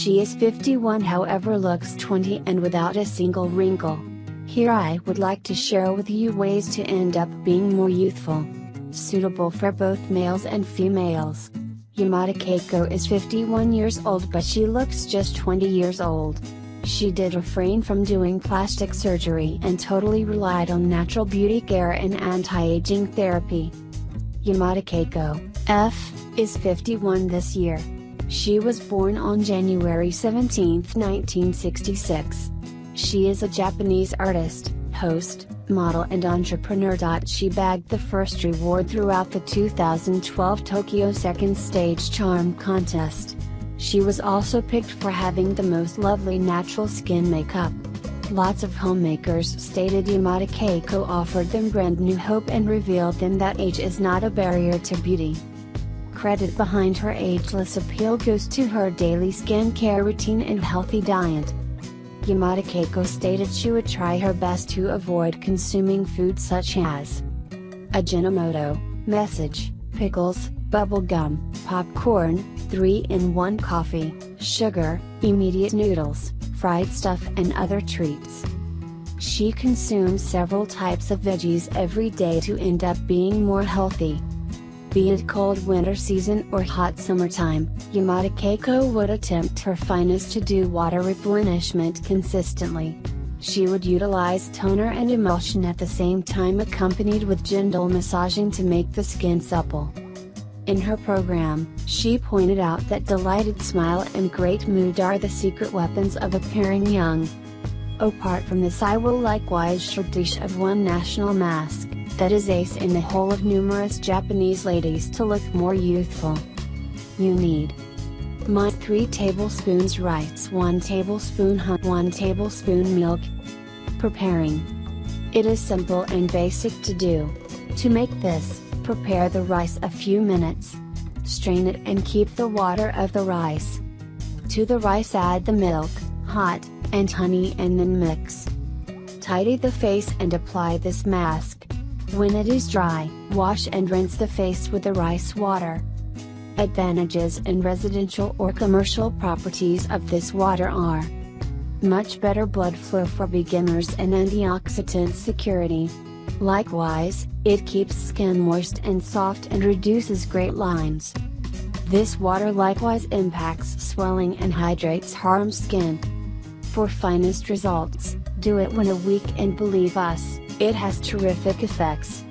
She is 51, however looks 20 and without a single wrinkle. Here I would like to share with you ways to end up being more youthful, suitable for both males and females. Yamada Keiko is 51 years old, but she looks just 20 years old. She did refrain from doing plastic surgery and totally relied on natural beauty care and anti-aging therapy. Yamada Keiko, F, is 51 this year. She was born on January 17, 1966. She is a Japanese artist, host, model and entrepreneur. She bagged the first reward throughout the 2012 Tokyo Second Stage Charm Contest. She was also picked for having the most lovely natural skin makeup. Lots of homemakers stated Yamada Keiko offered them brand new hope and revealed them that age is not a barrier to beauty. Credit behind her ageless appeal goes to her daily skincare routine and healthy diet. Yamada Keiko stated she would try her best to avoid consuming foods such as Ajinomoto, message, pickles, bubble gum, popcorn, 3-in-1 coffee, sugar, immediate noodles, fried stuff and other treats. She consumes several types of veggies every day to end up being more healthy. Be it cold winter season or hot summertime, Yamada Keiko would attempt her finest to do water replenishment consistently. She would utilize toner and emulsion at the same time, accompanied with gentle massaging to make the skin supple. In her program, she pointed out that delighted smile and great mood are the secret weapons of appearing young. Apart from this, I will likewise share dish of one national mask, that is ace in the hole of numerous Japanese ladies to look more youthful. You need 3 tablespoons rice, 1 tablespoon honey, 1 tablespoon milk. Preparing. It is simple and basic to do. To make this, prepare the rice a few minutes. Strain it and keep the water of the rice. To the rice add the milk, hot, and honey and then mix. Tidy the face and apply this mask. When it is dry, wash and rinse the face with the rice water. Advantages in residential or commercial properties of this water are much better blood flow for beginners and antioxidant security. Likewise, it keeps skin moist and soft and reduces great lines. This water likewise impacts swelling and hydrates harm skin. For finest results, do it when a week and believe us, it has terrific effects.